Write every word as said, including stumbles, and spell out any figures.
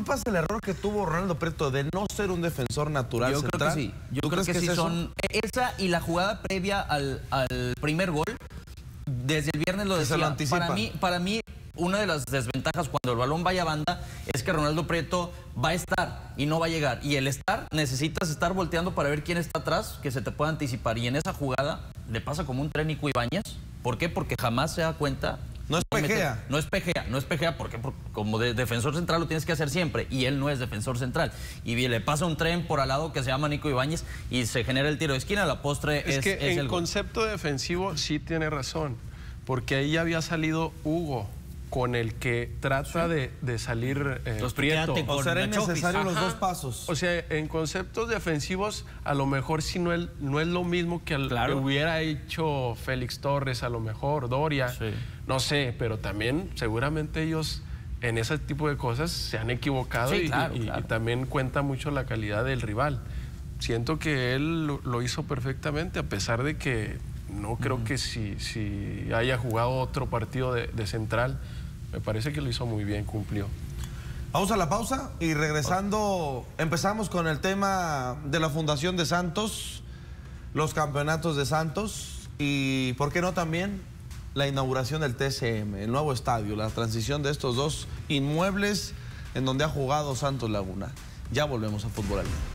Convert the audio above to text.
culpa es el error que tuvo Ronaldo Prieto de no ser un defensor natural yo central? Creo que sí. Yo creo que, que sí es son esa y la jugada previa al, al primer gol. Desde el viernes lo decía. Se lo anticipa. Para mí, para mí, una de las desventajas cuando el balón vaya a banda es que Ronaldo Prieto va a estar y no va a llegar. Y el estar, necesitas estar volteando para ver quién está atrás, que se te pueda anticipar. Y en esa jugada le pasa como un tren Nico Ibañez. ¿Por qué? Porque jamás se da cuenta. No es pejea. No es pejea, no es pejea porque, porque como de defensor central lo tienes que hacer siempre y él no es defensor central. Y le pasa un tren por al lado que se llama Nico Ibañez y se genera el tiro de esquina, la postre es, es que es en el concepto gol. Defensivo sí tiene razón, porque ahí ya había salido Hugo con el que trata sí. de, de salir eh, Prieto. O sea, eran necesarios los dos pasos. O sea, en conceptos defensivos, a lo mejor si no, el, no es lo mismo que, el, claro. que hubiera hecho Félix Torres, a lo mejor, Doria, sí. no sé, pero también seguramente ellos en ese tipo de cosas se han equivocado sí, y, claro, y, claro. y también cuenta mucho la calidad del rival. Siento que él lo, lo hizo perfectamente, a pesar de que no creo mm. que si, si haya jugado otro partido de, de central. Me parece que lo hizo muy bien, cumplió. Vamos a la pausa y regresando, empezamos con el tema de la fundación de Santos, los campeonatos de Santos y, ¿por qué no también? La inauguración del T C M, el nuevo estadio, la transición de estos dos inmuebles en donde ha jugado Santos Laguna. Ya volvemos a Fútbol Allí.